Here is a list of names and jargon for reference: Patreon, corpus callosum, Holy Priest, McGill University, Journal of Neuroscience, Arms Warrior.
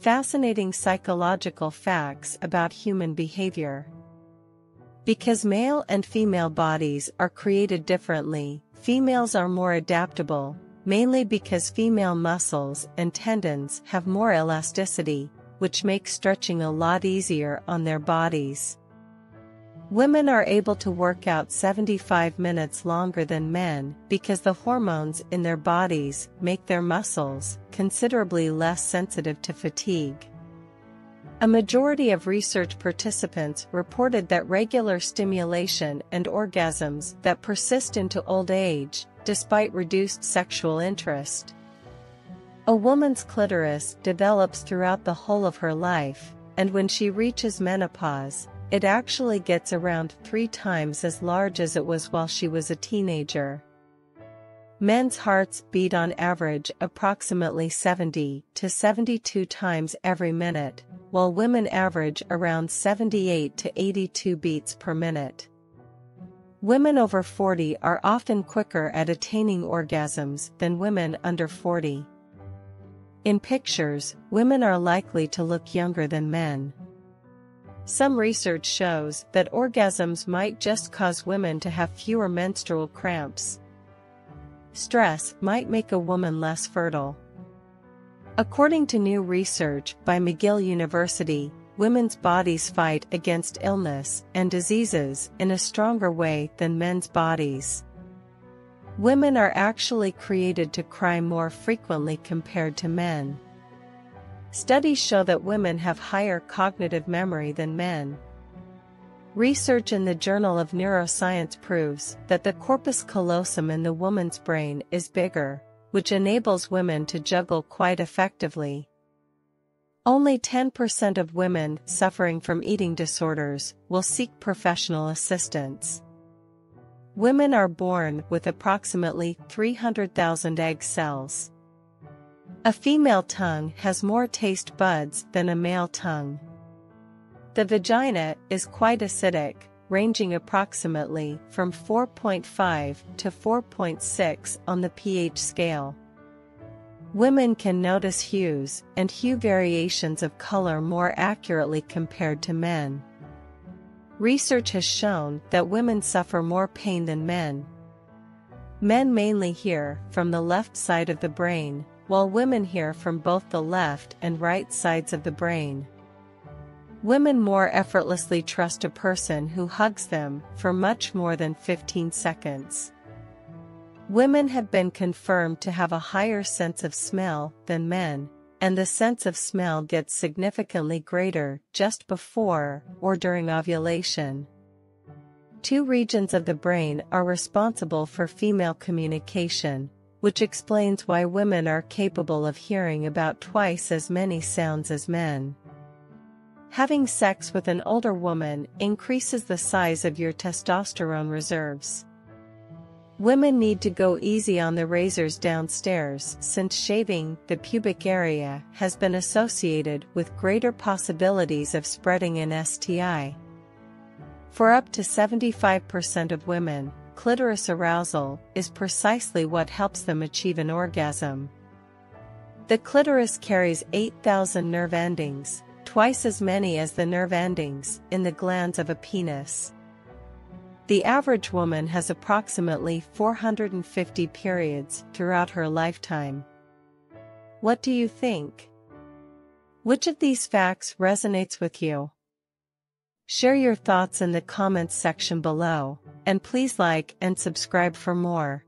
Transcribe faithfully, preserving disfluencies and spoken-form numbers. Fascinating psychological facts about human behavior. Because male and female bodies are created differently, females are more adaptable, mainly because female muscles and tendons have more elasticity, which makes stretching a lot easier on their bodies. Women are able to work out seventy-five minutes longer than men because the hormones in their bodies make their muscles considerably less sensitive to fatigue. A majority of research participants reported that regular stimulation and orgasms that persist into old age, despite reduced sexual interest. A woman's clitoris develops throughout the whole of her life, and when she reaches menopause, it actually gets around three times as large as it was while she was a teenager. Men's hearts beat on average approximately seventy to seventy-two times every minute, while women average around seventy-eight to eighty-two beats per minute. Women over forty are often quicker at attaining orgasms than women under forty. In pictures, women are likely to look younger than men. Some research shows that orgasms might just cause women to have fewer menstrual cramps. Stress might make a woman less fertile. According to new research by McGill University, women's bodies fight against illness and diseases in a stronger way than men's bodies. Women are actually created to cry more frequently compared to men. Studies show that women have higher cognitive memory than men. Research in the Journal of Neuroscience proves that the corpus callosum in the woman's brain is bigger, which enables women to juggle quite effectively. Only ten percent of women suffering from eating disorders will seek professional assistance. Women are born with approximately three hundred thousand egg cells. A female tongue has more taste buds than a male tongue. The vagina is quite acidic, ranging approximately from four point five to four point six on the pH scale. Women can notice hues and hue variations of color more accurately compared to men. Research has shown that women suffer more pain than men. Men mainly hear from the left side of the brain, while women hear from both the left and right sides of the brain. Women more effortlessly trust a person who hugs them for much more than fifteen seconds. Women have been confirmed to have a higher sense of smell than men, and the sense of smell gets significantly greater just before or during ovulation. Two regions of the brain are responsible for female communication, which explains why women are capable of hearing about twice as many sounds as men. Having sex with an older woman increases the size of your testosterone reserves. Women need to go easy on the razors downstairs since shaving the pubic area has been associated with greater possibilities of spreading an S T I. For up to seventy-five percent of women, clitoris arousal is precisely what helps them achieve an orgasm. The clitoris carries eight thousand nerve endings, twice as many as the nerve endings in the glands of a penis. The average woman has approximately four hundred fifty periods throughout her lifetime. What do you think? Which of these facts resonates with you? Share your thoughts in the comments section below, and please like and subscribe for more.